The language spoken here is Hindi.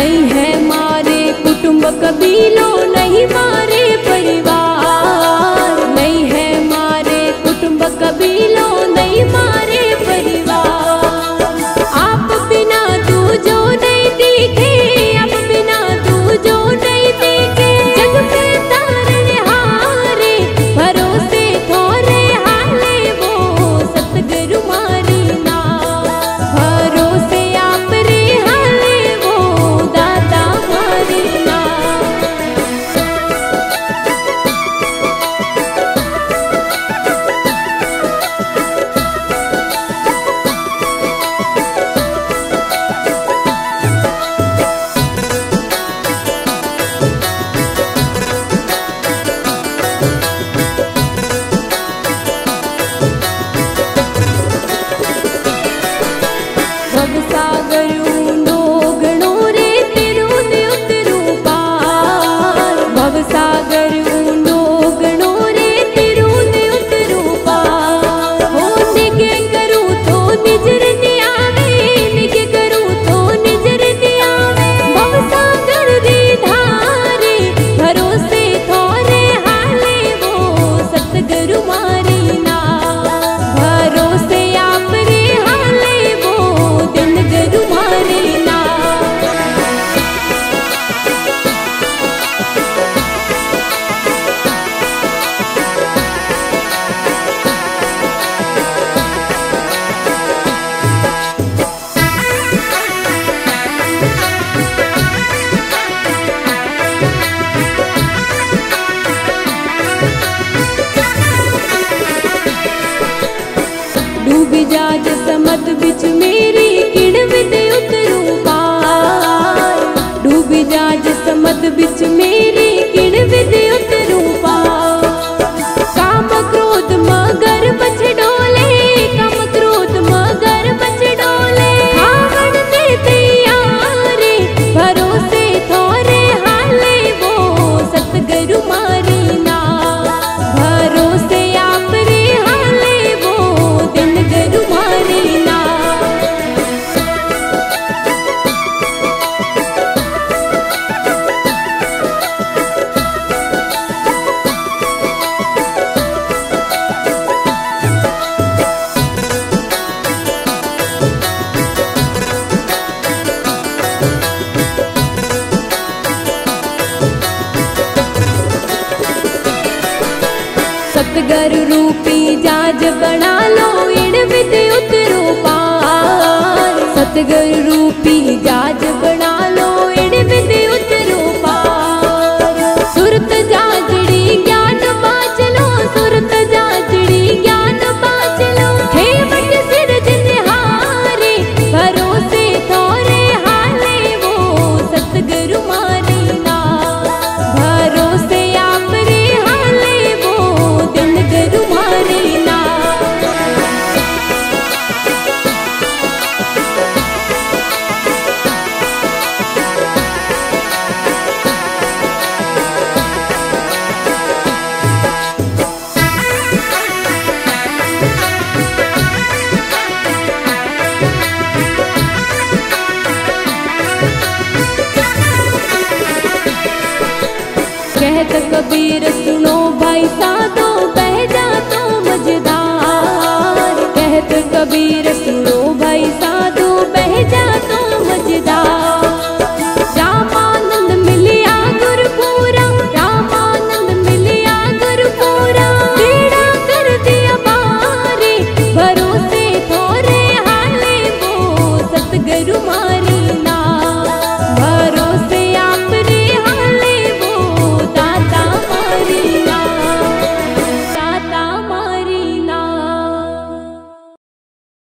गई है मारे कुटुंब कबीलों नहीं मारे परिवार, नहीं है मारे कुटुंब कबीलों नहीं मारे परिवार। आप बिना तू जो नहीं दिखे, आप बिना तू जो नहीं दिखे, जग पे तारे हारे भरोसे थोड़े हाले वो सतगुरु मारी ना, भरोसे आप रे हाले वो दाता मारी ना। सतगुरु रूपी जाज बना लो इन विद उतरू पार, सतगुरु रूपी जाज बना लो इन विद उतरू पार। सुरत जाजड़ी ज्ञान बाच लो, सुरत जाजड़ी ज्ञान बाच लो, खेवट सिरजनहारे भरोसे थोरे हाले वो सतगुरु मारी ना, भरोसे आप रे हाले वो सतगुरु मारी ना। कहत कबीर सुनो भाई साधो बह जा तो मझदार, कहत कबीर सुनो भाई